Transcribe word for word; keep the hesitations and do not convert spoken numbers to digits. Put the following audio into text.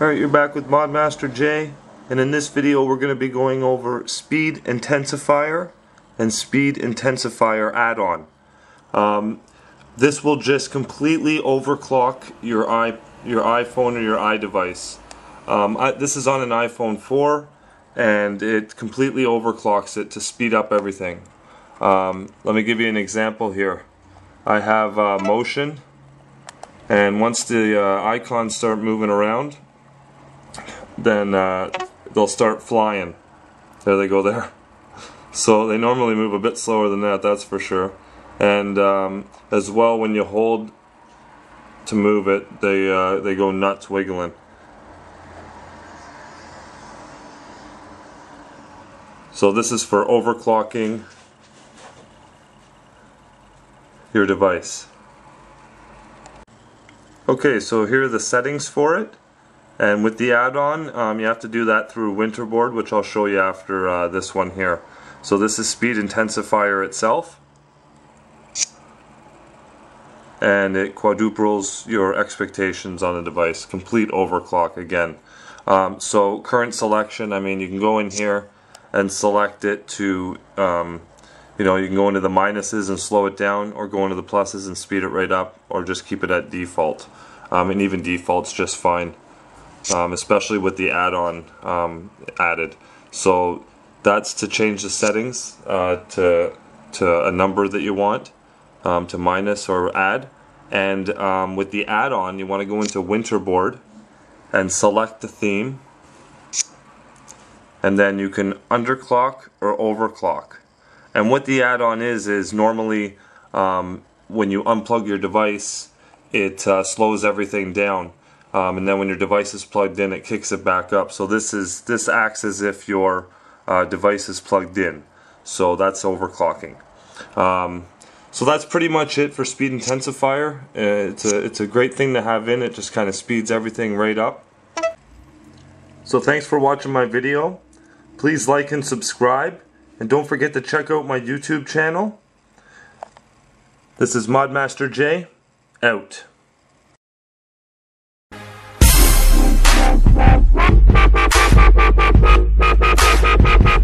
Alright, you're back with ModMasterJay, and in this video we're going to be going over Speed Intensifier and Speed Intensifier add-on. Um, this will just completely overclock your, i your iPhone or your iDevice. Um, I, this is on an iPhone four, and it completely overclocks it to speed up everything. Um, let me give you an example here. I have uh, motion, and once the uh, icons start moving around, then uh, they'll start flying. There they go there. So they normally move a bit slower than that, that's for sure. And um, as well, when you hold to move it, they, uh, they go nuts wiggling. So this is for overclocking your device. Okay, so here are the settings for it. And with the add-on, um, you have to do that through WinterBoard, which I'll show you after uh, this one here. So this is Speed Intensifier itself, and it quadruples your expectations on the device. Complete overclock again. Um, so current selection, I mean, you can go in here and select it to, um, you know, you can go into the minuses and slow it down, or go into the pluses and speed it right up, or just keep it at default. Um, and even default's just fine. Um, especially with the add-on um, added. So that's to change the settings uh, to, to a number that you want, um, to minus or add. And um, with the add-on, you want to go into WinterBoard and select the theme, and then you can underclock or overclock. And what the add-on is, is normally um, when you unplug your device, it uh, slows everything down. Um, and then when your device is plugged in, it kicks it back up. So this is this acts as if your uh, device is plugged in. So that's overclocking. Um, so that's pretty much it for Speed Intensifier. Uh, it's a it's a great thing to have in. It just kind of speeds everything right up. So thanks for watching my video. Please like and subscribe, and don't forget to check out my YouTube channel. This is ModMasterJay, out. Bye.